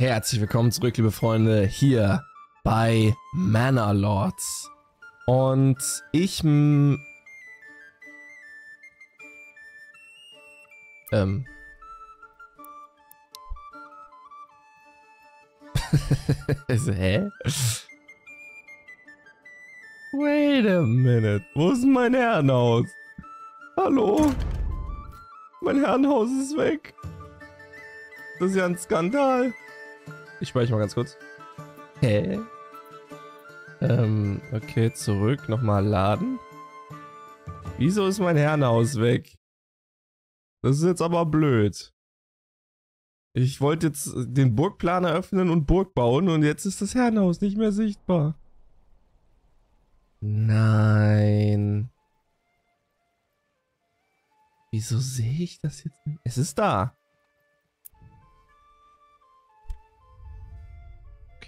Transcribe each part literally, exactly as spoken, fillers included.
Herzlich willkommen zurück, liebe Freunde, hier bei Manor Lords. Und ich... Ähm... Hä? Wait a minute. Wo ist mein Herrenhaus? Hallo? Mein Herrenhaus ist weg. Das ist ja ein Skandal. Ich speichere mal ganz kurz. Hä? Ähm, okay, zurück. Nochmal laden. Wieso ist mein Herrenhaus weg? Das ist jetzt aber blöd. Ich wollte jetzt den Burgplan eröffnen und Burg bauen und jetzt ist das Herrenhaus nicht mehr sichtbar. Nein. Wieso sehe ich das jetzt nicht? Es ist da.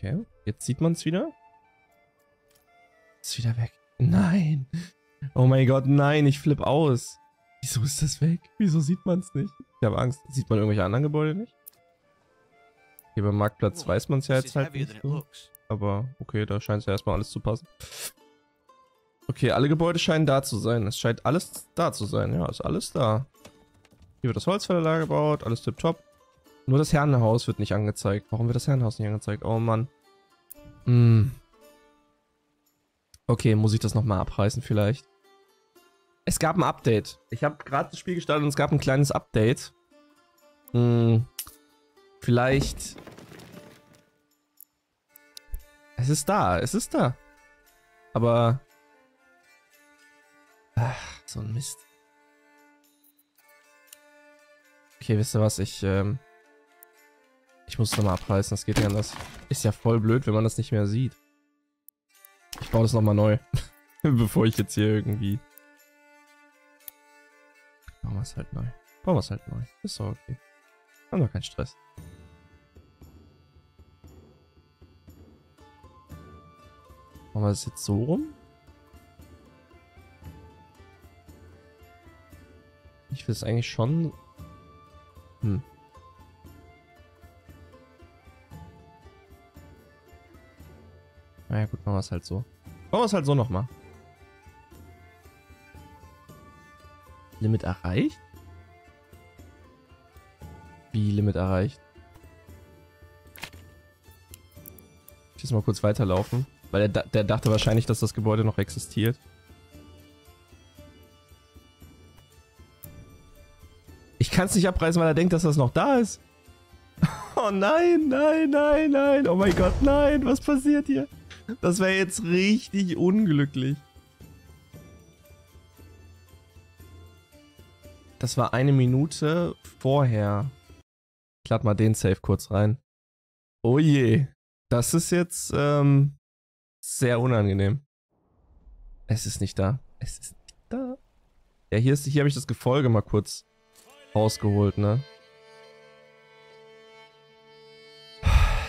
Okay, jetzt sieht man es wieder. Ist wieder weg. Nein. Oh mein Gott, nein, ich flippe aus. Wieso ist das weg? Wieso sieht man es nicht? Ich habe Angst. Sieht man irgendwelche anderen Gebäude nicht? Hier beim Marktplatz weiß man es ja jetzt halt nicht so. Aber okay, da scheint es ja erstmal alles zu passen. Okay, alle Gebäude scheinen da zu sein. Es scheint alles da zu sein. Ja, ist alles da. Hier wird das Holzfällerlager gebaut. Alles tipptopp. Nur das Herrenhaus wird nicht angezeigt. Warum wird das Herrenhaus nicht angezeigt? Oh Mann. Hm. Okay, muss ich das nochmal abreißen vielleicht? Es gab ein Update. Ich habe gerade das Spiel gestartet und es gab ein kleines Update. Hm. Vielleicht... Es ist da. Es ist da. Aber... Ach, so ein Mist. Okay, wisst ihr was? Ich... Ähm Ich muss es nochmal abreißen, das geht nicht anders. Ist ja voll blöd, wenn man das nicht mehr sieht. Ich baue das nochmal neu. Bevor ich jetzt hier irgendwie... Bauen wir es halt neu. Bauen wir es halt neu. Ist doch okay. Haben wir keinen Stress. Machen wir das jetzt so rum? Ich will es eigentlich schon... Hm. Naja gut, machen wir es halt so. Machen wir es halt so nochmal. Limit erreicht? Wie Limit erreicht? Ich muss mal kurz weiterlaufen. Weil der, der dachte wahrscheinlich, dass das Gebäude noch existiert. Ich kann es nicht abreißen, weil er denkt, dass das noch da ist. Oh nein, nein, nein, nein. Oh mein Gott, nein. Was passiert hier? Das wäre jetzt richtig unglücklich. Das war eine Minute vorher. Ich lade mal den Save kurz rein. Oh je. Das ist jetzt ähm, sehr unangenehm. Es ist nicht da. Es ist nicht da. Ja, hier, ist, hier habe ich das Gefolge mal kurz rausgeholt, ne?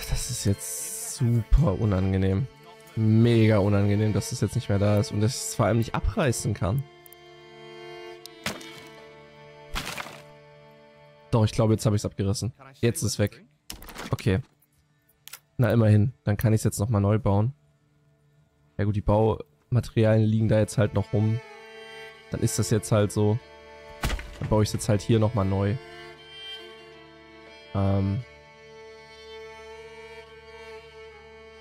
Das ist jetzt... super unangenehm. Mega unangenehm, dass das jetzt nicht mehr da ist und dass ich es vor allem nicht abreißen kann. Doch, ich glaube, jetzt habe ich es abgerissen. Jetzt ist es weg. Okay. Na, immerhin. Dann kann ich es jetzt nochmal neu bauen. Ja gut, die Baumaterialien liegen da jetzt halt noch rum. Dann ist das jetzt halt so. Dann baue ich es jetzt halt hier nochmal neu. Ähm...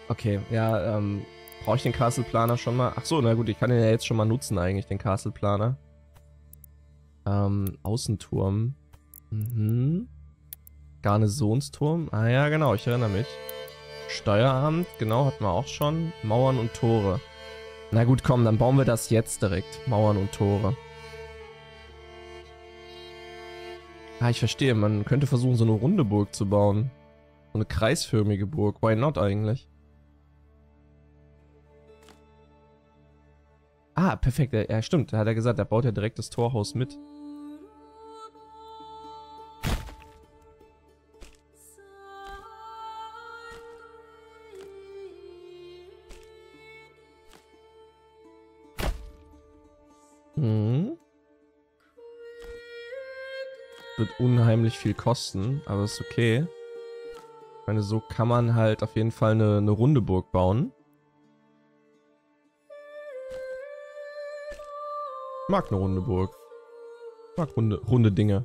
Okay, ja, ähm, brauche ich den Castle Planer schon mal? Achso, na gut, ich kann den ja jetzt schon mal nutzen eigentlich, den Castle Planer. Ähm, Außenturm. Mhm. Garnisonsturm. Ah ja, genau, ich erinnere mich. Steueramt, genau, hatten wir auch schon. Mauern und Tore. Na gut, komm, dann bauen wir das jetzt direkt. Mauern und Tore. Ah, ich verstehe, man könnte versuchen, so eine runde Burg zu bauen. So eine kreisförmige Burg. Why not eigentlich? Ah, perfekt. Ja, stimmt. Da hat er gesagt, er baut ja direkt das Torhaus mit. Hm. Wird unheimlich viel kosten, aber ist okay. meine, so kann man halt auf jeden Fall eine, eine runde Burg bauen. Ich mag eine runde Burg. Ich mag runde, runde Dinge.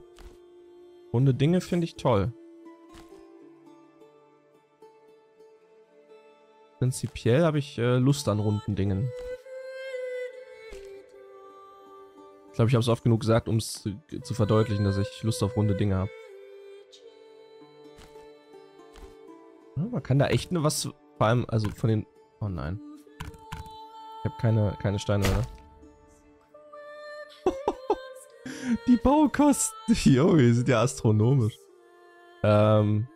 Runde Dinge finde ich toll. Prinzipiell habe ich äh, Lust an runden Dingen. Ich glaube, ich habe es oft genug gesagt, um es zu, zu verdeutlichen, dass ich Lust auf runde Dinge habe. Ja, man kann da echt nur was, vor allem, also von den... Oh nein. Ich habe keine, keine Steine mehr. Die Baukosten, jo, die sind ja astronomisch. Ähm...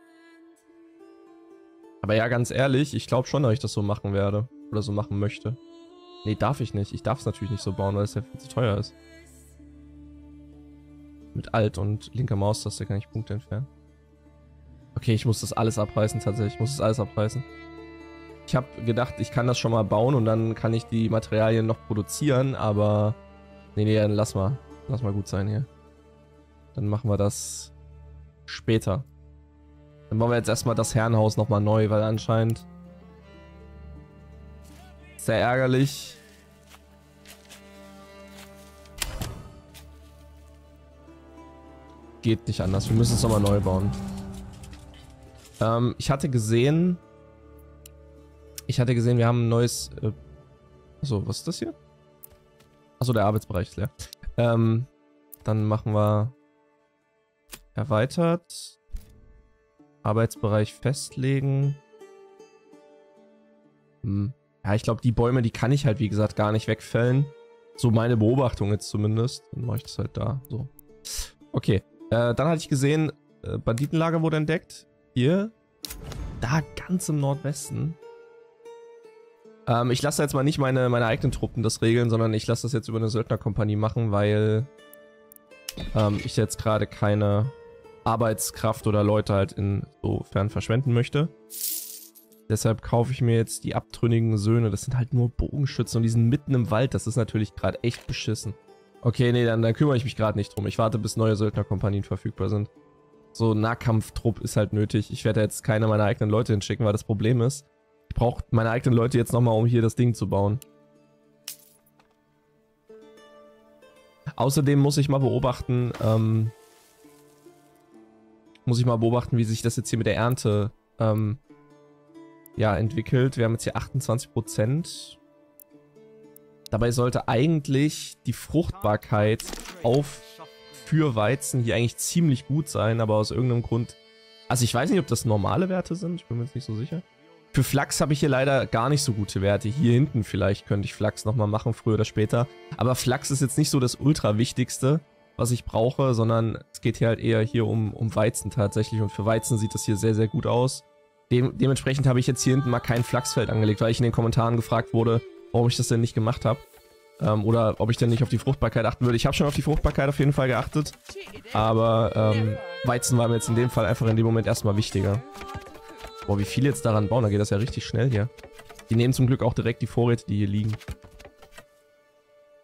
Aber ja, ganz ehrlich, ich glaube schon, dass ich das so machen werde. Oder so machen möchte. Nee, darf ich nicht. Ich darf es natürlich nicht so bauen, weil es ja viel zu teuer ist. Mit Alt und linker Maustaste kann ich Punkte entfernen. Okay, ich muss das alles abreißen tatsächlich. Ich muss das alles abreißen. Ich habe gedacht, ich kann das schon mal bauen und dann kann ich die Materialien noch produzieren, aber... Nee, nee, dann lass mal. Lass mal gut sein hier. Dann machen wir das später. Dann bauen wir jetzt erstmal das Herrenhaus nochmal neu, weil anscheinend sehr ärgerlich. Geht nicht anders. Wir müssen es nochmal neu bauen. Ähm, ich hatte gesehen, ich hatte gesehen, wir haben ein neues, äh, achso, was ist das hier? Achso, der Arbeitsbereich ist leer. Ähm, dann machen wir erweitert. Arbeitsbereich festlegen. Hm. Ja, ich glaube, die Bäume, die kann ich halt, wie gesagt, gar nicht wegfällen. So meine Beobachtung jetzt zumindest. Dann mache ich das halt da. So. Okay. Äh, dann hatte ich gesehen, äh, Banditenlager wurde entdeckt. Hier. Da ganz im Nordwesten. Ähm, ich lasse jetzt mal nicht meine, meine eigenen Truppen das regeln, sondern ich lasse das jetzt über eine Söldnerkompanie machen, weil ähm, ich jetzt gerade keine... Arbeitskraft oder Leute halt insofern verschwenden möchte. Deshalb kaufe ich mir jetzt die abtrünnigen Söhne. Das sind halt nur Bogenschützen und die sind mitten im Wald. Das ist natürlich gerade echt beschissen. Okay, nee, dann, dann kümmere ich mich gerade nicht drum. Ich warte, bis neue Söldnerkompanien verfügbar sind. So Nahkampftrupp ist halt nötig. Ich werde jetzt keine meiner eigenen Leute hinschicken, weil das Problem ist, ich brauche meine eigenen Leute jetzt nochmal, um hier das Ding zu bauen. Außerdem muss ich mal beobachten, ähm... muss ich mal beobachten, wie sich das jetzt hier mit der Ernte ähm, ja, entwickelt. Wir haben jetzt hier achtundzwanzig Prozent. Dabei sollte eigentlich die Fruchtbarkeit auf für Weizen hier eigentlich ziemlich gut sein, aber aus irgendeinem Grund... Also ich weiß nicht, ob das normale Werte sind, ich bin mir jetzt nicht so sicher. Für Flachs habe ich hier leider gar nicht so gute Werte. Hier hinten vielleicht könnte ich Flachs nochmal machen, früher oder später. Aber Flachs ist jetzt nicht so das ultra wichtigste, was ich brauche, sondern es geht hier halt eher hier um, um Weizen tatsächlich. Und für Weizen sieht das hier sehr, sehr gut aus. Dem, dementsprechend habe ich jetzt hier hinten mal kein Flachsfeld angelegt, weil ich in den Kommentaren gefragt wurde, warum ich das denn nicht gemacht habe. Ähm, oder ob ich denn nicht auf die Fruchtbarkeit achten würde. Ich habe schon auf die Fruchtbarkeit auf jeden Fall geachtet, aber ähm, Weizen war mir jetzt in dem Fall einfach in dem Moment erstmal wichtiger. Boah, wie viele jetzt daran bauen, da geht das ja richtig schnell hier. Die nehmen zum Glück auch direkt die Vorräte, die hier liegen.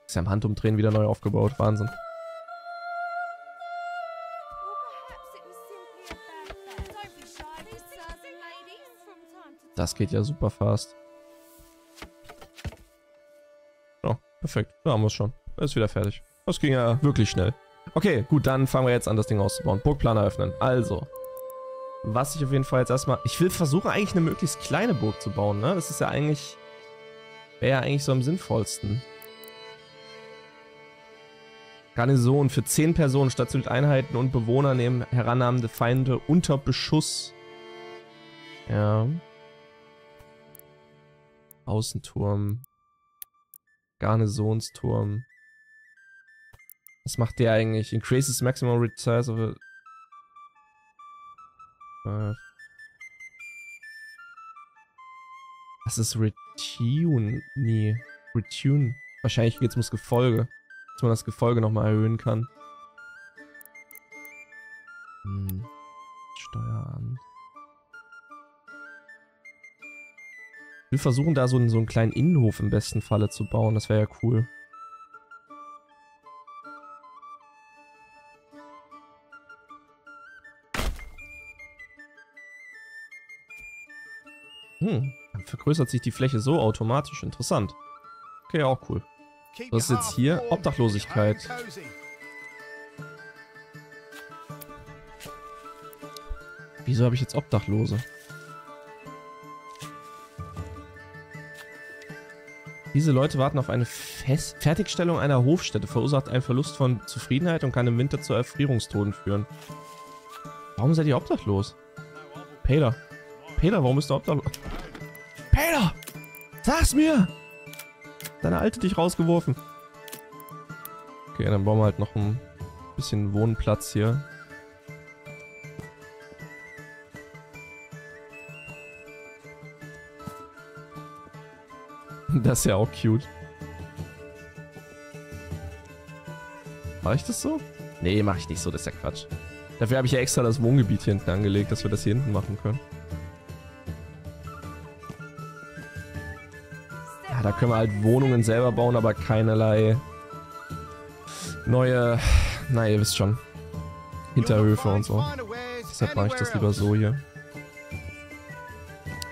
Ist ja im Handumdrehen wieder neu aufgebaut, Wahnsinn. Das geht ja super fast. Ja, perfekt. Da haben wir es schon. Ist wieder fertig. Das ging ja wirklich schnell. Okay, gut, dann fangen wir jetzt an, das Ding auszubauen. Burgplan eröffnen. Also, was ich auf jeden Fall jetzt erstmal... Ich will versuchen, eigentlich eine möglichst kleine Burg zu bauen, ne? Das ist ja eigentlich... Wäre ja eigentlich so am sinnvollsten. Garnison für zehn Personen, stationierte Einheiten und Bewohner nehmen herannahmende Feinde unter Beschuss. Ja... Außenturm. Garnisonsturm. Was macht der eigentlich? Increases maximum resize of a... Das ist Retune. Nee. Retune. Wahrscheinlich geht es ums Gefolge. Dass man das Gefolge nochmal erhöhen kann. Hm. Steueramt. Ich will versuchen, da so einen, so einen kleinen Innenhof im besten Falle zu bauen. Das wäre ja cool. Hm, dann vergrößert sich die Fläche so automatisch. Interessant. Okay, auch cool. Was ist jetzt hier? Obdachlosigkeit. Wieso habe ich jetzt Obdachlose? Diese Leute warten auf eine Fest- Fertigstellung einer Hofstätte, verursacht einen Verlust von Zufriedenheit und kann im Winter zu Erfrierungstoden führen. Warum seid ihr obdachlos? Peter. Peter, warum bist du obdachlos? Peter! Sag's mir! Deine Alte dich rausgeworfen. Okay, dann bauen wir halt noch ein bisschen Wohnplatz hier. Das ist ja auch cute. Mach ich das so? Nee, mach ich nicht so, das ist ja Quatsch. Dafür habe ich ja extra das Wohngebiet hier hinten angelegt, dass wir das hier hinten machen können. Ja, da können wir halt Wohnungen selber bauen, aber keinerlei neue, na ihr wisst schon, Hinterhöfe und so. Deshalb mache ich das lieber so hier.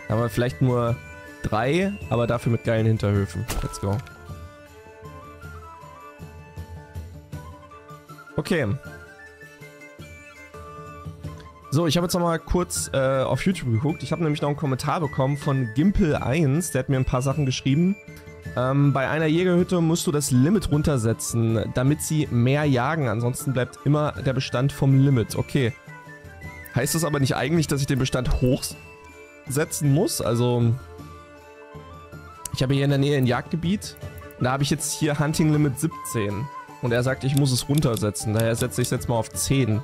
Aber vielleicht nur drei, aber dafür mit geilen Hinterhöfen. Let's go. Okay. So, ich habe jetzt nochmal kurz äh, auf YouTube geguckt. Ich habe nämlich noch einen Kommentar bekommen von Gimpel eins. Der hat mir ein paar Sachen geschrieben. Ähm, bei einer Jägerhütte musst du das Limit runtersetzen, damit sie mehr jagen. Ansonsten bleibt immer der Bestand vom Limit. Okay. Heißt das aber nicht eigentlich, dass ich den Bestand hochsetzen muss? Also... Ich habe hier in der Nähe ein Jagdgebiet. Und da habe ich jetzt hier Hunting Limit siebzehn. Und er sagt, ich muss es runtersetzen. Daher setze ich es jetzt mal auf zehn.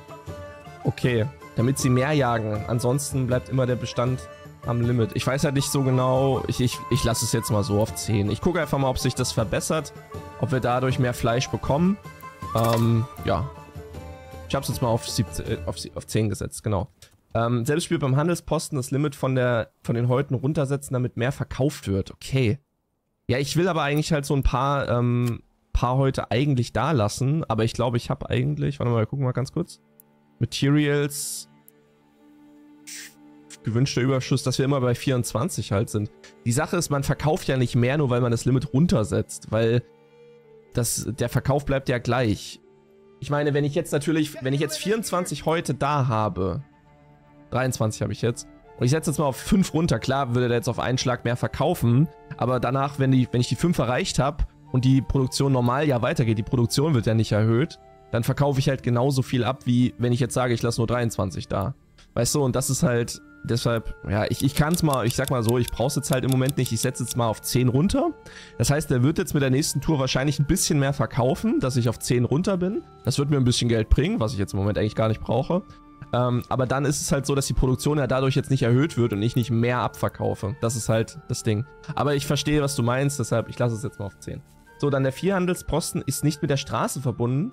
Okay. Damit sie mehr jagen. Ansonsten bleibt immer der Bestand am Limit. Ich weiß halt nicht so genau. Ich, ich, ich lasse es jetzt mal so auf zehn. Ich gucke einfach mal, ob sich das verbessert. Ob wir dadurch mehr Fleisch bekommen. Ähm, ja. Ich habe es jetzt mal auf, siebzehn, auf, auf zehn gesetzt. Genau. Ähm, selbst spielt beim Handelsposten das Limit von, der, von den Häuten runtersetzen, damit mehr verkauft wird. Okay. Ja, ich will aber eigentlich halt so ein paar, ähm, paar Häute eigentlich da lassen. Aber ich glaube, ich habe eigentlich... Warte mal, wir gucken mal ganz kurz. Materials. Gewünschter Überschuss, dass wir immer bei vierundzwanzig halt sind. Die Sache ist, man verkauft ja nicht mehr, nur weil man das Limit runtersetzt. Weil das, der Verkauf bleibt ja gleich. Ich meine, wenn ich jetzt natürlich... Wenn ich jetzt vierundzwanzig Häute da habe... dreiundzwanzig habe ich jetzt. Und ich setze jetzt mal auf fünf runter. Klar würde der jetzt auf einen Schlag mehr verkaufen. Aber danach, wenn, die, wenn ich die fünf erreicht habe und die Produktion normal ja weitergeht, die Produktion wird ja nicht erhöht, dann verkaufe ich halt genauso viel ab, wie wenn ich jetzt sage, ich lasse nur dreiundzwanzig da. Weißt du, und das ist halt deshalb, ja, ich, ich kann es mal, ich sag mal so, ich brauche es jetzt halt im Moment nicht. Ich setze jetzt mal auf zehn runter. Das heißt, der wird jetzt mit der nächsten Tour wahrscheinlich ein bisschen mehr verkaufen, dass ich auf zehn runter bin. Das wird mir ein bisschen Geld bringen, was ich jetzt im Moment eigentlich gar nicht brauche. Ähm, aber dann ist es halt so, dass die Produktion ja dadurch jetzt nicht erhöht wird und ich nicht mehr abverkaufe. Das ist halt das Ding. Aber ich verstehe, was du meinst, deshalb, ich lasse es jetzt mal auf zehn. So, dann der Viehhandelsposten ist nicht mit der Straße verbunden.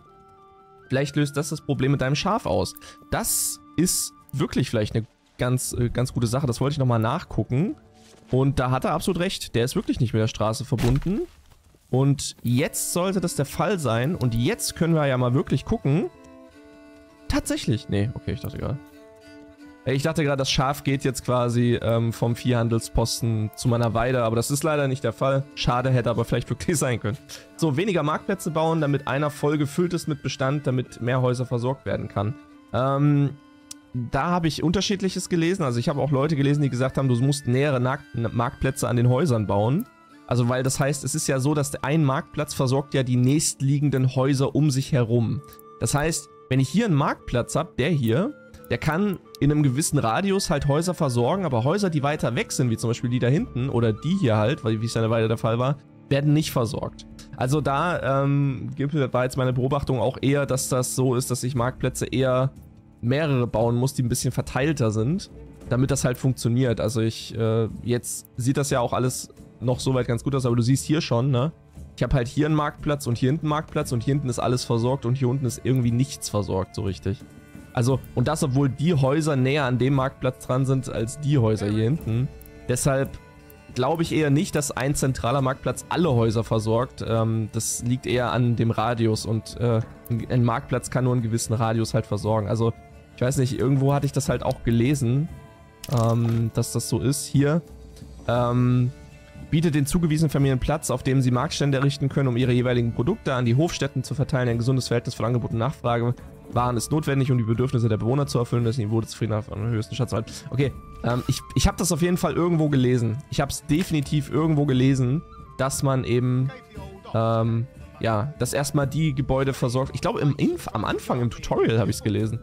Vielleicht löst das das Problem mit deinem Schaf aus. Das ist wirklich vielleicht eine ganz, ganz gute Sache. Das wollte ich nochmal nachgucken. Und da hat er absolut recht. Der ist wirklich nicht mit der Straße verbunden. Und jetzt sollte das der Fall sein. Und jetzt können wir ja mal wirklich gucken... Tatsächlich? Nee, okay, ich dachte gerade. Ich dachte gerade, das Schaf geht jetzt quasi ähm, vom Viehhandelsposten zu meiner Weide, aber das ist leider nicht der Fall. Schade, hätte aber vielleicht wirklich sein können. So, weniger Marktplätze bauen, damit einer voll gefüllt ist mit Bestand, damit mehr Häuser versorgt werden kann. Ähm, da habe ich Unterschiedliches gelesen. Also ich habe auch Leute gelesen, die gesagt haben, du musst nähere Marktplätze an den Häusern bauen. Also weil das heißt, es ist ja so, dass ein Marktplatz versorgt ja die nächstliegenden Häuser um sich herum. Das heißt... Wenn ich hier einen Marktplatz habe, der hier, der kann in einem gewissen Radius halt Häuser versorgen, aber Häuser, die weiter weg sind, wie zum Beispiel die da hinten oder die hier halt, weil wie es eine Weile der Fall war, werden nicht versorgt. Also da, ähm, war jetzt meine Beobachtung auch eher, dass das so ist, dass ich Marktplätze eher mehrere bauen muss, die ein bisschen verteilter sind, damit das halt funktioniert. Also ich, äh, jetzt sieht das ja auch alles noch soweit ganz gut aus, aber du siehst hier schon, ne? Ich habe halt hier einen Marktplatz und hier hinten einen Marktplatz und hier hinten ist alles versorgt und hier unten ist irgendwie nichts versorgt, so richtig. Also, und das, obwohl die Häuser näher an dem Marktplatz dran sind als die Häuser hier hinten. Deshalb glaube ich eher nicht, dass ein zentraler Marktplatz alle Häuser versorgt. Ähm, das liegt eher an dem Radius und äh, ein Marktplatz kann nur einen gewissen Radius halt versorgen. Also, ich weiß nicht, irgendwo hatte ich das halt auch gelesen, ähm, dass das so ist. Hier... Ähm, bietet den zugewiesenen Familien Platz, auf dem sie Marktstände errichten können, um ihre jeweiligen Produkte an die Hofstätten zu verteilen. Ein gesundes Verhältnis von Angebot und Nachfrage. Waren ist notwendig, um die Bedürfnisse der Bewohner zu erfüllen. Das Niveau des Friedens auf einem höchsten Schatzwert. Okay, ähm, ich, ich habe das auf jeden Fall irgendwo gelesen. Ich habe es definitiv irgendwo gelesen, dass man eben, ähm, ja, dass erstmal die Gebäude versorgt. Ich glaube, im Inf am Anfang im Tutorial habe ich es gelesen.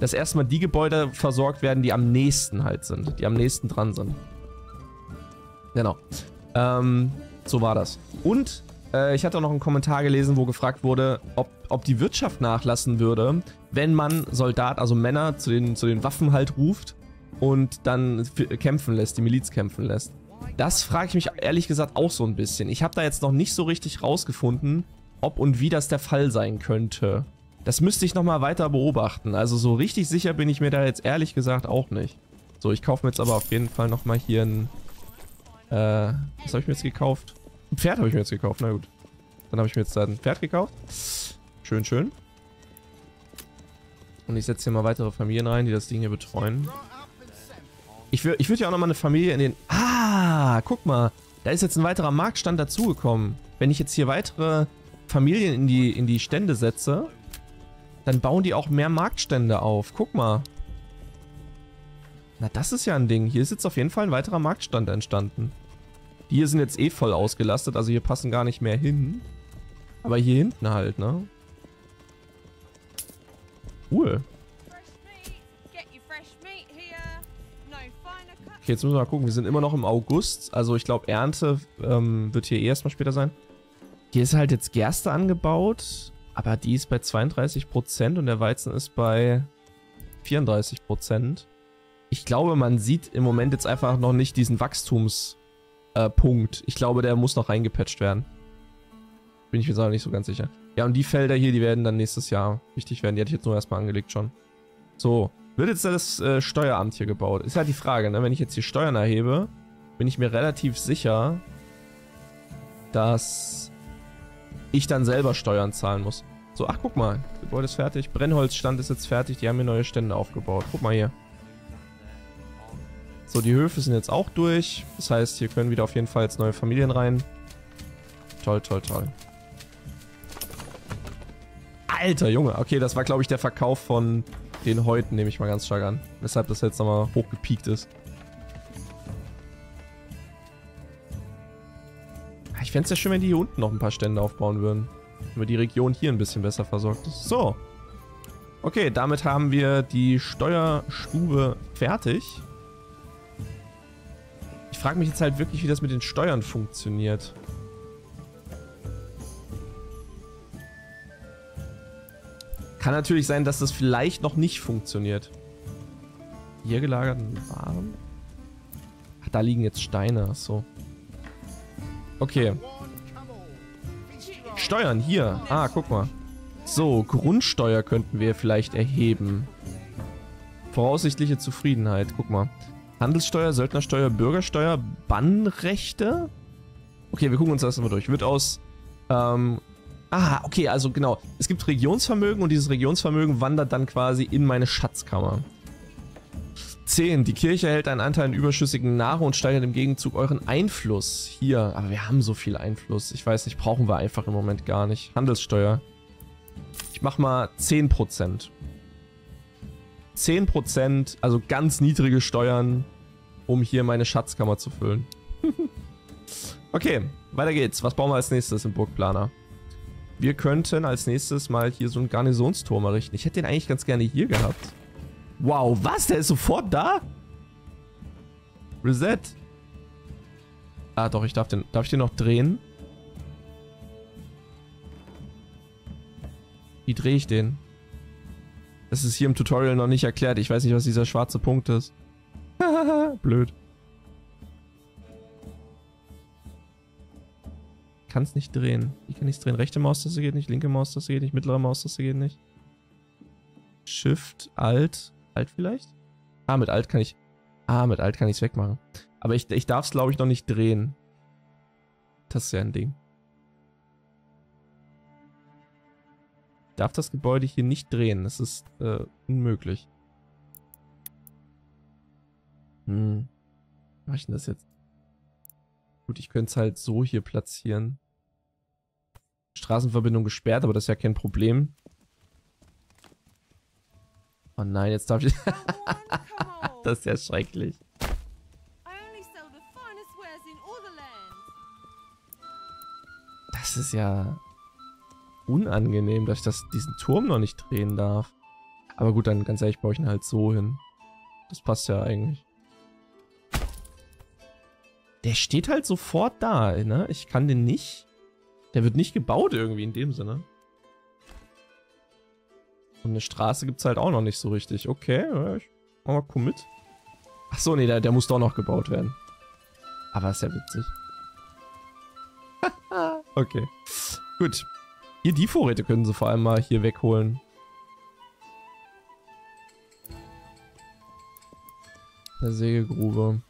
Dass erstmal die Gebäude versorgt werden, die am nächsten halt sind. Die am nächsten dran sind. Genau. Ähm, so war das. Und äh, ich hatte auch noch einen Kommentar gelesen, wo gefragt wurde, ob, ob die Wirtschaft nachlassen würde, wenn man Soldat, also Männer, zu den, zu den Waffen halt ruft und dann kämpfen lässt, die Miliz kämpfen lässt. Das frage ich mich ehrlich gesagt auch so ein bisschen. Ich habe da jetzt noch nicht so richtig rausgefunden, ob und wie das der Fall sein könnte. Das müsste ich nochmal weiter beobachten. Also so richtig sicher bin ich mir da jetzt ehrlich gesagt auch nicht. So, ich kaufe mir jetzt aber auf jeden Fall nochmal hier ein... Äh, was habe ich mir jetzt gekauft? Ein Pferd habe ich mir jetzt gekauft, na gut. Dann habe ich mir jetzt ein Pferd gekauft. Schön, schön. Und ich setze hier mal weitere Familien rein, die das Ding hier betreuen. Ich, ich würde ja auch nochmal eine Familie in den... Ah, guck mal. Da ist jetzt ein weiterer Marktstand dazugekommen. Wenn ich jetzt hier weitere Familien in die, in die Stände setze... Dann bauen die auch mehr Marktstände auf. Guck mal. Na, das ist ja ein Ding. Hier ist jetzt auf jeden Fall ein weiterer Marktstand entstanden. Die hier sind jetzt eh voll ausgelastet. Also hier passen gar nicht mehr hin. Aber hier hinten halt, ne? Cool. Okay, jetzt müssen wir mal gucken. Wir sind immer noch im August. Also ich glaube, Ernte ähm, wird hier eh erstmal später sein. Hier ist halt jetzt Gerste angebaut. Aber die ist bei zweiunddreißig Prozent und der Weizen ist bei vierunddreißig Prozent. Ich glaube, man sieht im Moment jetzt einfach noch nicht diesen Wachstumspunkt. Ich glaube, der muss noch reingepatcht werden. Bin ich mir selber nicht so ganz sicher. Ja, und die Felder hier, die werden dann nächstes Jahr wichtig werden. Die hatte ich jetzt nur erstmal angelegt schon. So, wird jetzt das äh, Steueramt hier gebaut? Ist halt die Frage, ne? Wenn ich jetzt hier Steuern erhebe, bin ich mir relativ sicher, dass... ich dann selber Steuern zahlen muss. So, ach, guck mal. Das Gebäude ist fertig. Brennholzstand ist jetzt fertig. Die haben hier neue Stände aufgebaut. Guck mal hier. So, die Höfe sind jetzt auch durch. Das heißt, hier können wieder auf jeden Fall jetzt neue Familien rein. Toll, toll, toll. Alter Junge. Okay, das war, glaube ich, der Verkauf von den Häuten, nehme ich mal ganz stark an. Weshalb das jetzt nochmal hochgepiekt ist. Ich fände es ja schön, wenn die hier unten noch ein paar Stände aufbauen würden. Wenn wir die Region hier ein bisschen besser versorgt ist. So. Okay, damit haben wir die Steuerstube fertig. Ich frage mich jetzt halt wirklich, wie das mit den Steuern funktioniert. Kann natürlich sein, dass das vielleicht noch nicht funktioniert. Hier gelagerten Waren. Ach, da liegen jetzt Steine. Achso. Okay. Steuern, hier. Ah, guck mal. So, Grundsteuer könnten wir vielleicht erheben. Voraussichtliche Zufriedenheit, guck mal. Handelssteuer, Söldnersteuer, Bürgersteuer, Bannrechte? Okay, wir gucken uns das mal durch. Wird aus... Ähm, ah, okay, also genau. Es gibt Regionsvermögen und dieses Regionsvermögen wandert dann quasi in meine Schatzkammer. zehn. Die Kirche hält einen Anteil an überschüssigen Nahrung und steigert im Gegenzug euren Einfluss. Hier, aber wir haben so viel Einfluss. Ich weiß nicht, brauchen wir einfach im Moment gar nicht. Handelssteuer. Ich mach mal zehn Prozent. zehn Prozent, also ganz niedrige Steuern, um hier meine Schatzkammer zu füllen. Okay, weiter geht's. Was bauen wir als nächstes im Burgplaner? Wir könnten als nächstes mal hier so einen Garnisonsturm errichten. Ich hätte den eigentlich ganz gerne hier gehabt. Wow, was? Der ist sofort da? Reset. Ah doch, ich darf den... Darf ich den noch drehen? Wie drehe ich den? Das ist hier im Tutorial noch nicht erklärt. Ich weiß nicht, was dieser schwarze Punkt ist. Blöd. Ich kann es nicht drehen. Wie kann ich es drehen? Rechte Maustaste geht nicht, linke Maustaste geht nicht, mittlere Maustaste geht nicht. Shift, Alt... Alt vielleicht? Ah, mit Alt kann ich... Ah, mit Alt kann ich es wegmachen. Aber ich, ich darf es, glaube ich, noch nicht drehen. Das ist ja ein Ding. Ich darf das Gebäude hier nicht drehen. Das ist äh, unmöglich. Hm. Wie mache ich denn das jetzt? Gut, ich könnte es halt so hier platzieren. Straßenverbindung gesperrt, aber das ist ja kein Problem. Oh nein, jetzt darf ich... Das ist ja schrecklich. Das ist ja unangenehm, dass ich das, diesen Turm noch nicht drehen darf. Aber gut, dann ganz ehrlich, baue ich ihn halt so hin. Das passt ja eigentlich. Der steht halt sofort da, ne? Ich kann den nicht... Der wird nicht gebaut irgendwie in dem Sinne. Und eine Straße gibt es halt auch noch nicht so richtig. Okay, ich mach mal Commit. Achso, nee, der, der muss doch noch gebaut werden. Aber ist ja witzig. Okay. Gut. Hier, die Vorräte können sie vor allem mal hier wegholen. Der Sägegrube.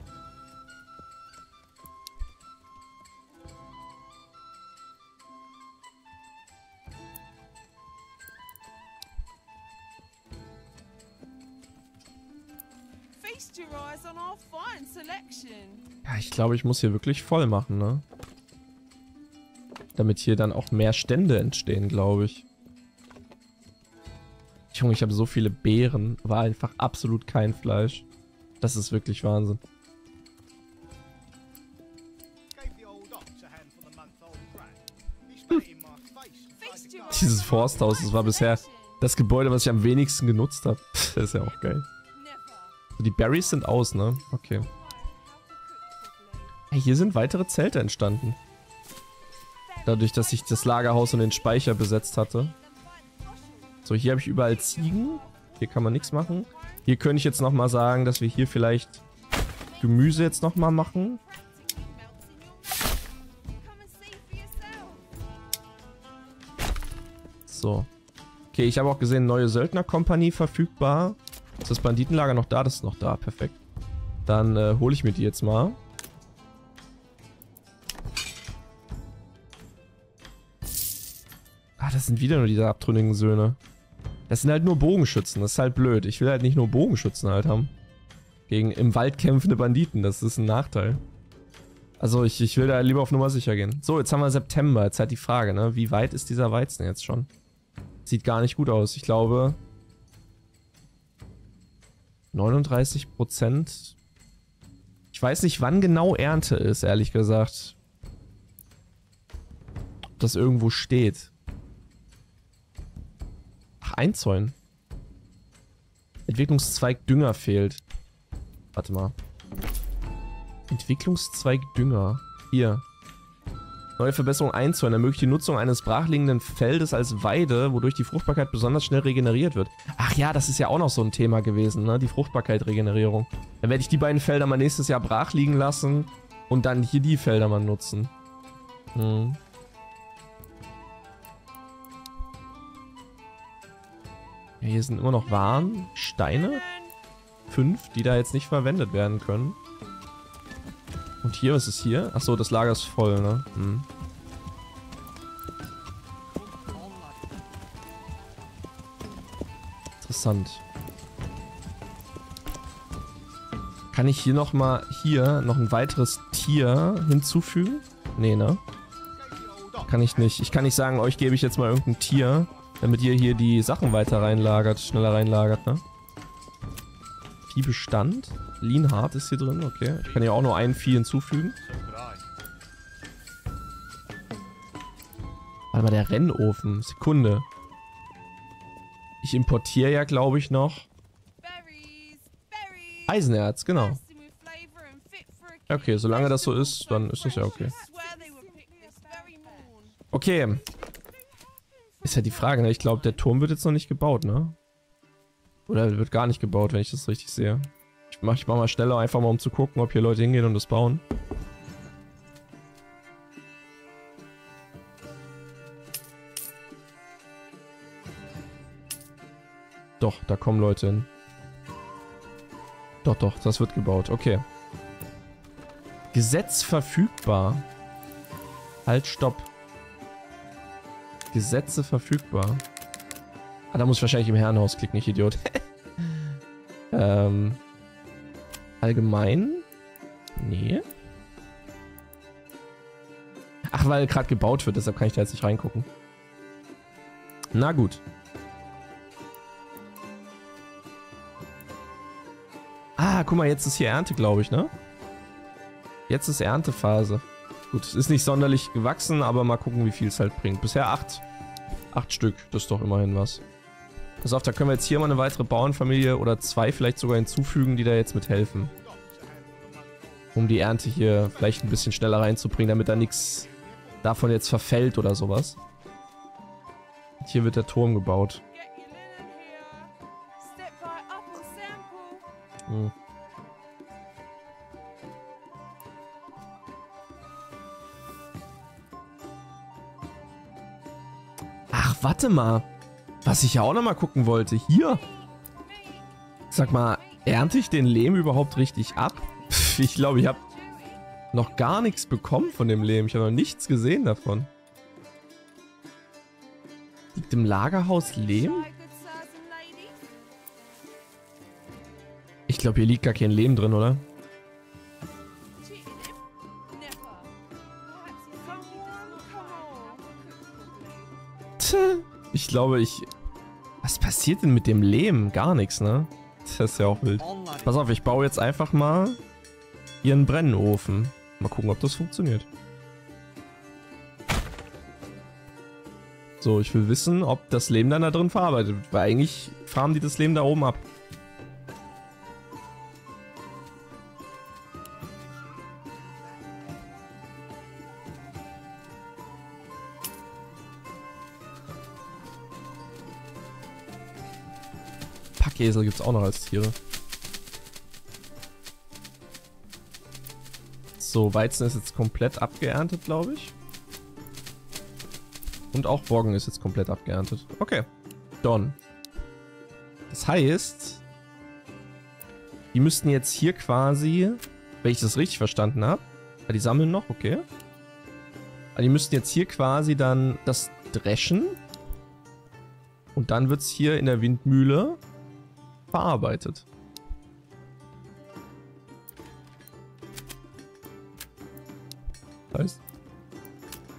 Ja, ich glaube, ich muss hier wirklich voll machen, ne? Damit hier dann auch mehr Stände entstehen, glaube ich. Junge, ich habe so viele Beeren. War einfach absolut kein Fleisch. Das ist wirklich Wahnsinn. Hm. Dieses Forsthaus, das war bisher das Gebäude, was ich am wenigsten genutzt habe. Das ist ja auch geil. Die Berries sind aus, ne? Okay. Hier sind weitere Zelte entstanden. Dadurch, dass ich das Lagerhaus und den Speicher besetzt hatte. So, hier habe ich überall Ziegen. Hier kann man nichts machen. Hier könnte ich jetzt nochmal sagen, dass wir hier vielleicht Gemüse jetzt nochmal machen. So. Okay, ich habe auch gesehen, neue Söldnerkompanie verfügbar. Ist das Banditenlager noch da? Das ist noch da. Perfekt. Dann äh, hole ich mir die jetzt mal. Ah, das sind wieder nur diese abtrünnigen Söhne. Das sind halt nur Bogenschützen. Das ist halt blöd. Ich will halt nicht nur Bogenschützen halt haben. Gegen im Wald kämpfende Banditen. Das ist ein Nachteil. Also ich, ich will da lieber auf Nummer sicher gehen. So, jetzt haben wir September. Jetzt halt die Frage, ne? Wie weit ist dieser Weizen jetzt schon? Sieht gar nicht gut aus. Ich glaube... neununddreißig Prozent. Ich weiß nicht, wann genau Ernte ist, ehrlich gesagt. Ob das irgendwo steht. Ach, einzäunen. Entwicklungszweig Dünger fehlt. Warte mal. Entwicklungszweig Dünger. Hier. Neue Verbesserung einzäunen. Ermöglicht die Nutzung eines brachliegenden Feldes als Weide, wodurch die Fruchtbarkeit besonders schnell regeneriert wird. Ach ja, das ist ja auch noch so ein Thema gewesen, ne? Die Fruchtbarkeit-Regenerierung. Dann werde ich die beiden Felder mal nächstes Jahr brach liegen lassen und dann hier die Felder mal nutzen. Hm. Ja, hier sind immer noch Waren, Steine. Fünf, die da jetzt nicht verwendet werden können. Und hier, was ist hier? Achso, das Lager ist voll, ne? Hm. Interessant. Kann ich hier nochmal, hier, noch ein weiteres Tier hinzufügen? Nee, ne? Kann ich nicht. Ich kann nicht sagen, euch gebe ich jetzt mal irgendein Tier, damit ihr hier die Sachen weiter reinlagert, schneller reinlagert, ne? Viehbestand. Lienhardt ist hier drin, okay. Ich kann ja auch nur ein Vieh hinzufügen. Warte mal, der Rennofen. Sekunde. Ich importiere ja, glaube ich, noch Eisenerz, genau. Okay, solange das so ist, dann ist das ja okay. Okay. Ist ja die Frage, ne? Ich glaube, der Turm wird jetzt noch nicht gebaut, ne? Oder wird gar nicht gebaut, wenn ich das richtig sehe. Ich mach, ich mach mal schneller, einfach mal um zu gucken, ob hier Leute hingehen und das bauen. Doch, da kommen Leute hin. Doch, doch, das wird gebaut. Okay. Gesetz verfügbar. Halt, stopp. Gesetze verfügbar. Ah, da muss ich wahrscheinlich im Herrenhaus klicken, ich Idiot. ähm... Allgemein? Nee. Ach, weil gerade gebaut wird, deshalb kann ich da jetzt nicht reingucken. Na gut. Ah, guck mal, jetzt ist hier Ernte, glaube ich, ne? Jetzt ist Erntephase. Gut, es ist nicht sonderlich gewachsen, aber mal gucken, wie viel es halt bringt. Bisher acht. Acht Stück, das ist doch immerhin was. Pass auf, da können wir jetzt hier mal eine weitere Bauernfamilie oder zwei vielleicht sogar hinzufügen, die da jetzt mithelfen. Um die Ernte hier vielleicht ein bisschen schneller reinzubringen, damit da nichts davon jetzt verfällt oder sowas. Und hier wird der Turm gebaut. Hm. Ach, warte mal. Was ich ja auch noch mal gucken wollte. Hier. Sag mal, ernte ich den Lehm überhaupt richtig ab? Pff, ich glaube, ich habe noch gar nichts bekommen von dem Lehm. Ich habe noch nichts gesehen davon. Liegt im Lagerhaus Lehm? Ich glaube, hier liegt gar kein Lehm drin, oder? Tch, ich glaube, ich... Was passiert denn mit dem Lehm? Gar nichts, ne? Das ist ja auch wild. Pass auf, ich baue jetzt einfach mal ihren Brennofen. Mal gucken, ob das funktioniert. So, ich will wissen, ob das Lehm dann da drin verarbeitet wird. Weil eigentlich farmen die das Lehm da oben ab. Esel gibt es auch noch als Tiere. So, Weizen ist jetzt komplett abgeerntet, glaube ich. Und auch Roggen ist jetzt komplett abgeerntet. Okay, done. Das heißt, die müssten jetzt hier quasi, wenn ich das richtig verstanden habe, ja, die sammeln noch, okay. Aber die müssten jetzt hier quasi dann das dreschen. Und dann wird es hier in der Windmühle verarbeitet. Das heißt,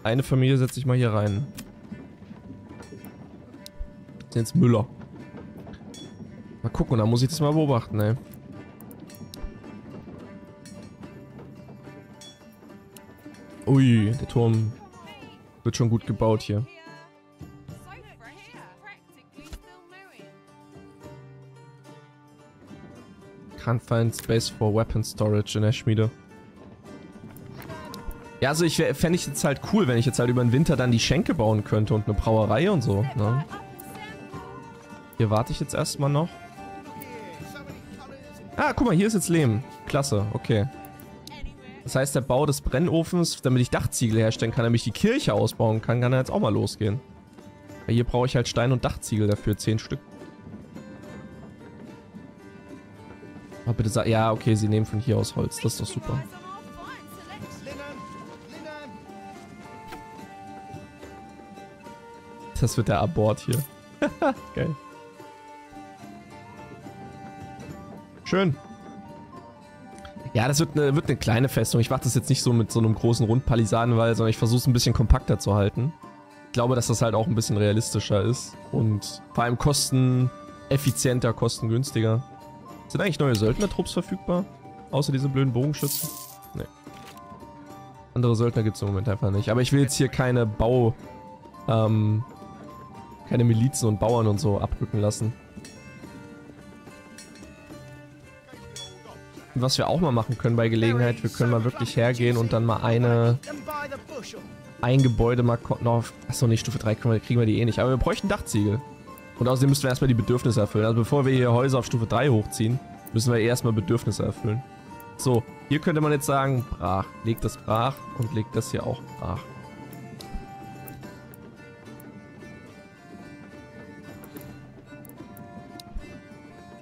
eine Familie setze ich mal hier rein. Das sind jetzt Müller. Mal gucken, da muss ich das mal beobachten, ey. Ui, der Turm wird schon gut gebaut hier. Can't find space for weapon storage in der Schmiede. Ja, also ich fände ich jetzt halt cool, wenn ich jetzt halt über den Winter dann die Schenke bauen könnte und eine Brauerei und so. Ne? Hier warte ich jetzt erstmal noch. Ah, guck mal, hier ist jetzt Lehm. Klasse, okay. Das heißt, der Bau des Brennofens, damit ich Dachziegel herstellen kann, damit ich die Kirche ausbauen kann, kann er jetzt auch mal losgehen. Weil hier brauche ich halt Stein und Dachziegel dafür, zehn Stück. Oh, bitte sag, ja, okay, sie nehmen von hier aus Holz. Das ist doch super. Das wird der Abort hier. Geil. Schön. Ja, das wird eine, wird eine kleine Festung. Ich mache das jetzt nicht so mit so einem großen Rundpalisadenwall, sondern ich versuche es ein bisschen kompakter zu halten. Ich glaube, dass das halt auch ein bisschen realistischer ist. Und vor allem kosteneffizienter, kostengünstiger. Sind eigentlich neue Söldnertrupps verfügbar? Außer diese blöden Bogenschützen? Nee. Andere Söldner gibt es im Moment einfach nicht. Aber ich will jetzt hier keine Bau... Ähm, keine Milizen und Bauern und so abrücken lassen. Und was wir auch mal machen können bei Gelegenheit, wir können mal wirklich hergehen und dann mal eine... Ein Gebäude mal... No, achso, nee, Stufe drei kriegen wir die eh nicht. Aber wir bräuchten Dachziegel. Und außerdem müssen wir erstmal die Bedürfnisse erfüllen. Also bevor wir hier Häuser auf Stufe drei hochziehen, müssen wir erstmal Bedürfnisse erfüllen. So, hier könnte man jetzt sagen, brach. Legt das brach und legt das hier auch brach.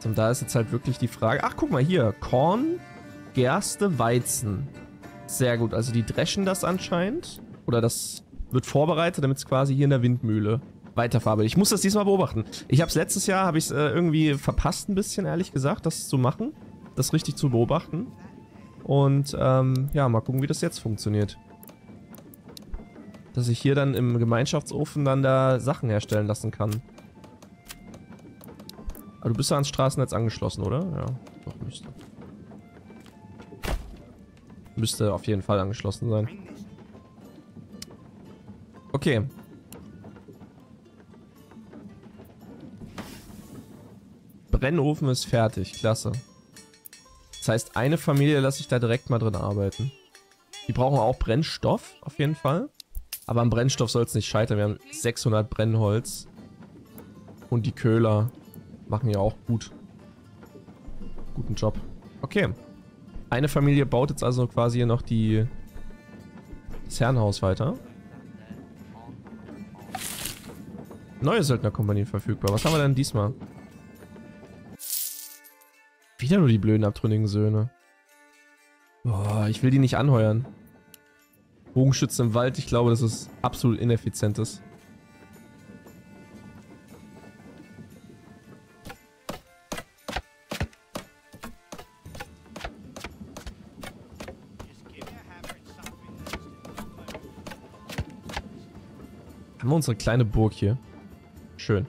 Und da ist jetzt halt wirklich die Frage, ach guck mal hier, Korn, Gerste, Weizen. Sehr gut, also die dreschen das anscheinend. Oder das wird vorbereitet, damit es quasi hier in der Windmühle weiterverarbeitet. Ich muss das diesmal beobachten. Ich habe es letztes Jahr, habe ich es äh, irgendwie verpasst ein bisschen, ehrlich gesagt, das zu machen. Das richtig zu beobachten. Und ähm, ja, mal gucken, wie das jetzt funktioniert. Dass ich hier dann im Gemeinschaftsofen dann da Sachen herstellen lassen kann. Aber du bist ja ans Straßennetz angeschlossen, oder? Ja, doch müsste. Müsste auf jeden Fall angeschlossen sein. Okay. Brennofen ist fertig, klasse. Das heißt, eine Familie lasse ich da direkt mal drin arbeiten. Die brauchen auch Brennstoff, auf jeden Fall. Aber am Brennstoff soll es nicht scheitern. Wir haben sechshundert Brennholz. Und die Köhler machen ja auch gut. Guten Job. Okay. Eine Familie baut jetzt also quasi hier noch die, das Herrenhaus weiter. Neue Söldnerkompanie verfügbar. Was haben wir denn diesmal? Wieder nur die blöden abtrünnigen Söhne. Boah, ich will die nicht anheuern. Bogenschützen im Wald, ich glaube, das ist absolut ineffizientes. Haben wir unsere kleine Burg hier. Schön.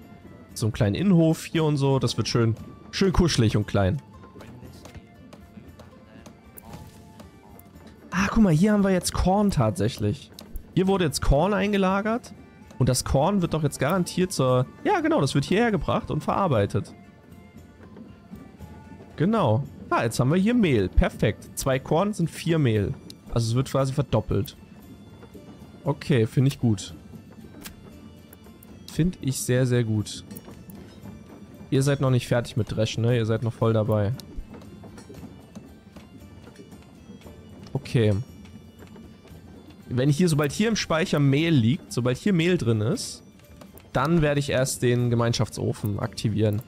So einen kleinen Innenhof hier und so, das wird schön, schön kuschelig und klein. Guck mal, hier haben wir jetzt Korn tatsächlich. Hier wurde jetzt Korn eingelagert. Und das Korn wird doch jetzt garantiert zur... Ja, genau, das wird hierher gebracht und verarbeitet. Genau. Ah, jetzt haben wir hier Mehl. Perfekt. Zwei Korn sind vier Mehl. Also es wird quasi verdoppelt. Okay, finde ich gut. Finde ich sehr, sehr gut. Ihr seid noch nicht fertig mit Dreschen, ne? Ihr seid noch voll dabei. Okay. Wenn hier, sobald hier im Speicher Mehl liegt, sobald hier Mehl drin ist, dann werde ich erst den Gemeinschaftsofen aktivieren.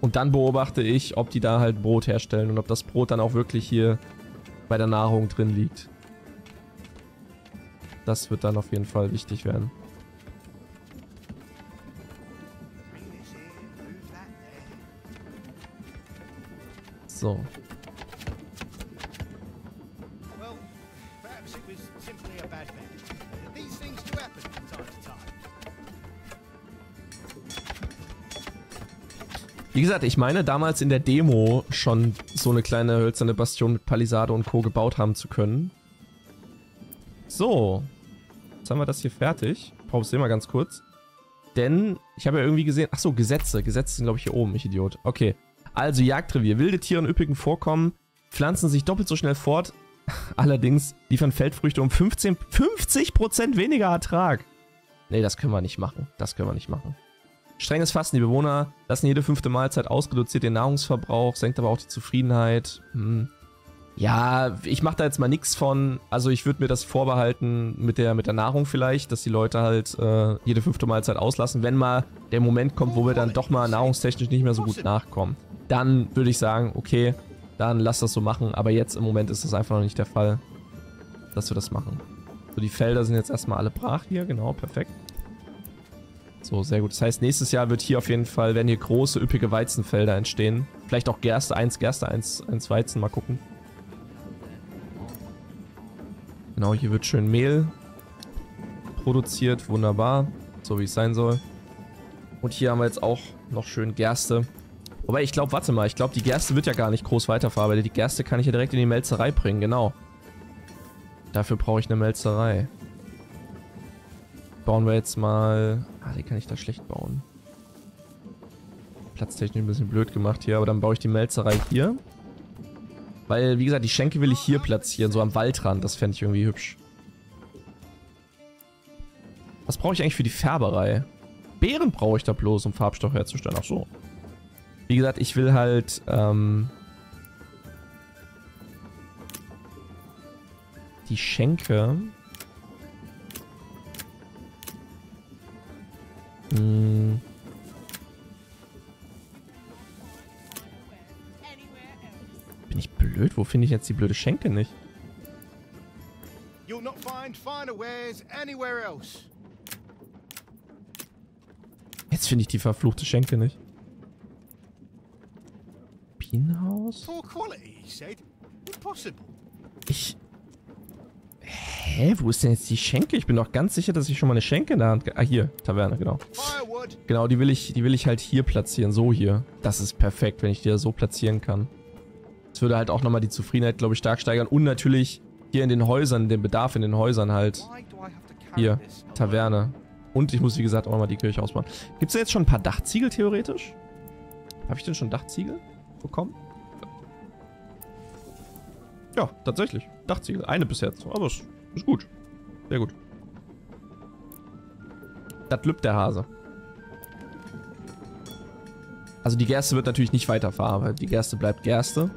Und dann beobachte ich, ob die da halt Brot herstellen und ob das Brot dann auch wirklich hier bei der Nahrung drin liegt. Das wird dann auf jeden Fall wichtig werden. So. Wie gesagt, ich meine damals in der Demo schon so eine kleine hölzerne Bastion mit Palisade und Co. gebaut haben zu können. So. Jetzt haben wir das hier fertig. Ich brauche es immer ganz kurz. Denn ich habe ja irgendwie gesehen... Achso, Gesetze. Gesetze sind glaube ich hier oben, ich Idiot. Okay. Also Jagdrevier. Wilde Tiere in üppigen Vorkommen pflanzen sich doppelt so schnell fort. Allerdings liefern Feldfrüchte um fünfzehn, fünfzig Prozent weniger Ertrag. Nee, das können wir nicht machen. Das können wir nicht machen. Strenges Fasten. Die Bewohner lassen jede fünfte Mahlzeit aus, reduziert den Nahrungsverbrauch, senkt aber auch die Zufriedenheit. Hm. Ja, ich mache da jetzt mal nichts von. Also ich würde mir das vorbehalten mit der, mit der Nahrung vielleicht, dass die Leute halt äh, jede fünfte Mahlzeit auslassen. Wenn mal der Moment kommt, wo wir dann doch mal nahrungstechnisch nicht mehr so gut nachkommen, dann würde ich sagen, okay, dann lass das so machen. Aber jetzt im Moment ist das einfach noch nicht der Fall, dass wir das machen. So, die Felder sind jetzt erstmal alle brach hier. Genau, perfekt. So, sehr gut. Das heißt, nächstes Jahr wird hier auf jeden Fall, werden hier große, üppige Weizenfelder entstehen. Vielleicht auch Gerste eins, Gerste eins, eins Weizen. Mal gucken. Genau, hier wird schön Mehl produziert. Wunderbar. So, wie es sein soll. Und hier haben wir jetzt auch noch schön Gerste. Wobei, ich glaube, warte mal. Ich glaube, die Gerste wird ja gar nicht groß weiterverarbeitet. Die Gerste kann ich ja direkt in die Melzerei bringen. Genau. Dafür brauche ich eine Melzerei. Bauen wir jetzt mal... Ah, die kann ich da schlecht bauen. Platztechnisch ein bisschen blöd gemacht hier, aber dann baue ich die Melzerei hier. Weil, wie gesagt, die Schenke will ich hier platzieren, so am Waldrand. Das fände ich irgendwie hübsch. Was brauche ich eigentlich für die Färberei? Beeren brauche ich da bloß, um Farbstoff herzustellen. Ach so. Wie gesagt, ich will halt, ähm... die Schenke... Bin ich blöd? Wo finde ich jetzt die blöde Schenke nicht? Jetzt finde ich die verfluchte Schenke nicht. Bienenhaus? Ich... Hä? Hä, wo ist denn jetzt die Schenke? Ich bin doch ganz sicher, dass ich schon mal eine Schenke in der Hand... Ah, hier, Taverne, genau. Genau, die will ich, die will ich halt hier platzieren, so hier. Das ist perfekt, wenn ich die da so platzieren kann. Das würde halt auch nochmal die Zufriedenheit, glaube ich, stark steigern. Und natürlich hier in den Häusern, den Bedarf in den Häusern halt. Hier, Taverne. Und ich muss, wie gesagt, auch nochmal die Kirche ausbauen. Gibt es da jetzt schon ein paar Dachziegel, theoretisch? Habe ich denn schon Dachziegel bekommen? Ja, tatsächlich. Dachziegel. Eine bis jetzt. Aber es ist gut. Sehr gut. Das lübt der Hase. Also die Gerste wird natürlich nicht weiter verarbeitet. Die Gerste bleibt Gerste.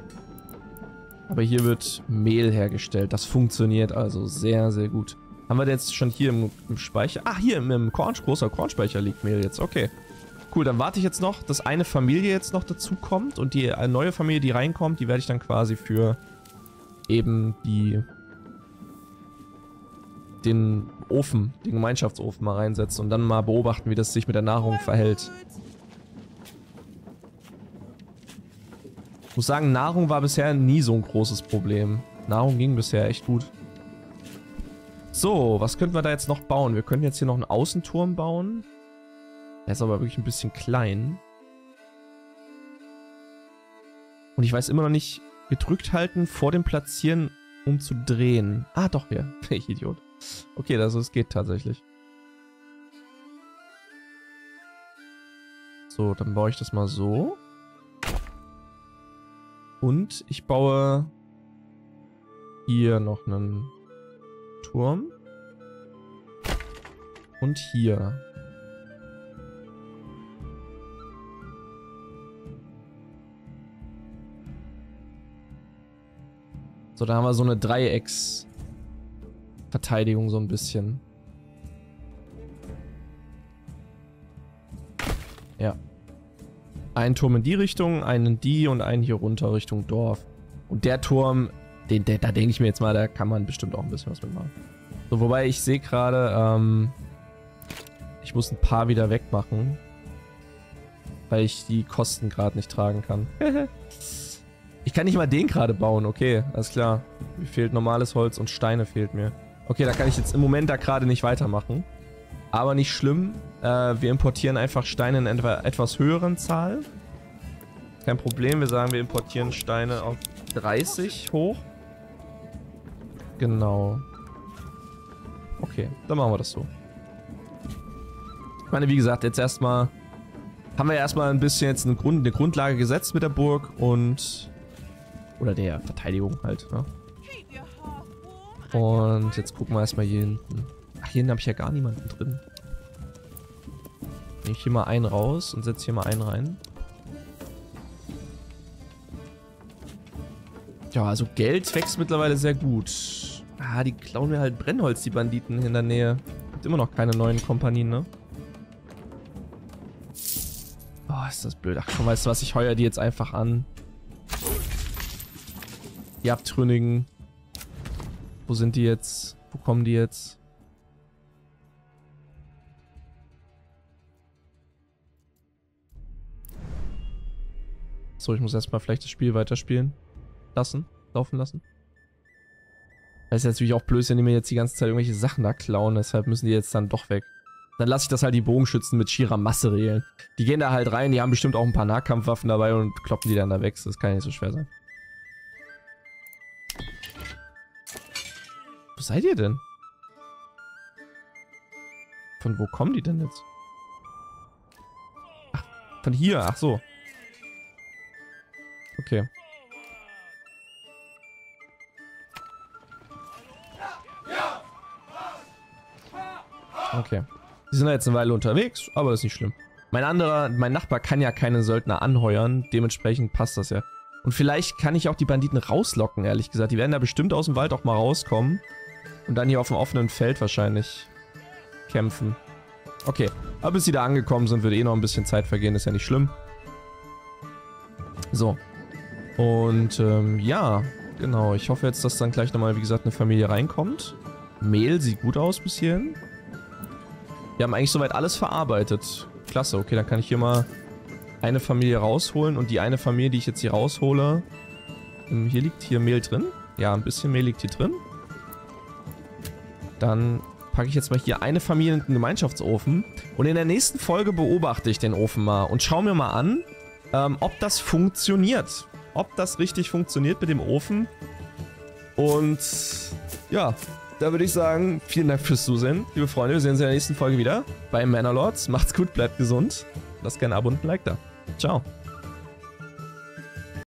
Aber hier wird Mehl hergestellt. Das funktioniert also sehr, sehr gut. Haben wir jetzt schon hier im, im Speicher? Ah, hier im, im Korn, großer Kornspeicher liegt Mehl jetzt. Okay. Cool, dann warte ich jetzt noch, dass eine Familie jetzt noch dazu kommt. Und die neue Familie, die reinkommt, die werde ich dann quasi für... eben die den Ofen, den Gemeinschaftsofen mal reinsetzen und dann mal beobachten, wie das sich mit der Nahrung verhält. Ich muss sagen, Nahrung war bisher nie so ein großes Problem. Nahrung ging bisher echt gut. So, was könnten wir da jetzt noch bauen? Wir können jetzt hier noch einen Außenturm bauen. Der ist aber wirklich ein bisschen klein. Und ich weiß immer noch nicht... Gedrückt halten vor dem Platzieren, um zu drehen. Ah, doch, ja. Ich Idiot. Okay, also es geht tatsächlich. So, dann baue ich das mal so. Und ich baue hier noch einen Turm. Und hier. So, da haben wir so eine Dreiecksverteidigung so ein bisschen. Ja. Ein Turm in die Richtung, einen in die und einen hier runter Richtung Dorf. Und der Turm, den, der, da denke ich mir jetzt mal, da kann man bestimmt auch ein bisschen was mitmachen. So, wobei ich sehe gerade, ähm, ich muss ein paar wieder wegmachen, weil ich die Kosten gerade nicht tragen kann. Ich kann nicht mal den gerade bauen, okay, alles klar. Mir fehlt normales Holz und Steine fehlt mir. Okay, da kann ich jetzt im Moment da gerade nicht weitermachen. Aber nicht schlimm, äh, wir importieren einfach Steine in einer etwas höheren Zahl. Kein Problem, wir sagen, wir importieren Steine auf dreißig hoch. Genau. Okay, dann machen wir das so. Ich meine, wie gesagt, jetzt erstmal... Haben wir ja erstmal ein bisschen jetzt eine, Grund, eine Grundlage gesetzt mit der Burg und... Oder der Verteidigung halt, ne? Und jetzt gucken wir erstmal hier hinten. Ach, hier hinten habe ich ja gar niemanden drin. Nehme ich hier mal einen raus und setze hier mal einen rein. Ja, also Geld wächst mittlerweile sehr gut. Ah, die klauen mir halt Brennholz, die Banditen in der Nähe. Gibt immer noch keine neuen Kompanien, ne? Oh, ist das blöd. Ach komm, weißt du was? Ich heuer die jetzt einfach an. Die Abtrünnigen. Wo sind die jetzt? Wo kommen die jetzt? So, ich muss erstmal vielleicht das Spiel weiterspielen. Lassen. Laufen lassen. Das ist natürlich auch blöd, wenn die mir jetzt die ganze Zeit irgendwelche Sachen da klauen. Deshalb müssen die jetzt dann doch weg. Dann lasse ich das halt die Bogenschützen mit schierer Masse regeln. Die gehen da halt rein, die haben bestimmt auch ein paar Nahkampfwaffen dabei und kloppen die dann da weg. Das kann ja nicht so schwer sein. Wo seid ihr denn? Von wo kommen die denn jetzt? Ach, von hier, ach so. Okay. Okay. Die sind ja jetzt eine Weile unterwegs, aber das ist nicht schlimm. Mein anderer, mein Nachbar kann ja keine Söldner anheuern, dementsprechend passt das ja. Und vielleicht kann ich auch die Banditen rauslocken, ehrlich gesagt. Die werden da bestimmt aus dem Wald auch mal rauskommen und dann hier auf dem offenen Feld wahrscheinlich kämpfen. Okay, aber bis sie da angekommen sind, wird eh noch ein bisschen Zeit vergehen, ist ja nicht schlimm. So. Und ähm, ja, genau. Ich hoffe jetzt, dass dann gleich nochmal, wie gesagt, eine Familie reinkommt. Mehl sieht gut aus bis hierhin. Wir haben eigentlich soweit alles verarbeitet. Klasse, okay, dann kann ich hier mal eine Familie rausholen. Und die eine Familie, die ich jetzt hier raushole... Hier liegt hier Mehl drin. Ja, ein bisschen Mehl liegt hier drin. Dann packe ich jetzt mal hier eine Familie in den Gemeinschaftsofen. Und in der nächsten Folge beobachte ich den Ofen mal und schaue mir mal an, ähm, ob das funktioniert. Ob das richtig funktioniert mit dem Ofen. Und ja, da würde ich sagen, vielen Dank fürs Zusehen, liebe Freunde. Wir sehen uns in der nächsten Folge wieder bei Manor Lords. Macht's gut, bleibt gesund. Lasst gerne ein Abo und ein Like da. Ciao.